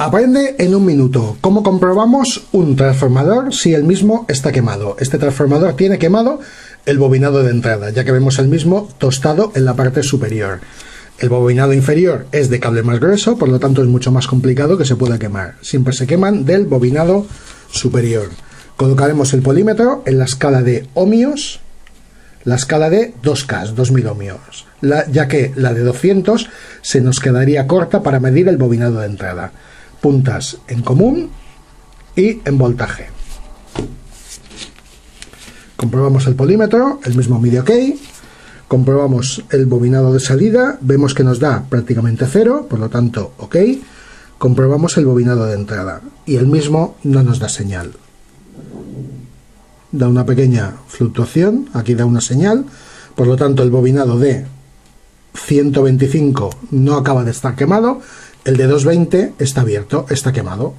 Aprende en un minuto. ¿Cómo comprobamos un transformador si el mismo está quemado? Este transformador tiene quemado el bobinado de entrada, ya que vemos el mismo tostado en la parte superior. El bobinado inferior es de cable más grueso, por lo tanto es mucho más complicado que se pueda quemar. Siempre se queman del bobinado superior. Colocaremos el polímetro en la escala de ohmios, la escala de 2K, 2000 ohmios, ya que la de 200 se nos quedaría corta para medir el bobinado de entrada. Puntas en común y en voltaje. Comprobamos el polímetro, el mismo mide OK. Comprobamos el bobinado de salida, vemos que nos da prácticamente cero, por lo tanto OK. Comprobamos el bobinado de entrada y el mismo no nos da señal. Da una pequeña fluctuación, aquí da una señal, por lo tanto el bobinado de 125 no acaba de estar quemado. El de 220 está abierto, está quemado.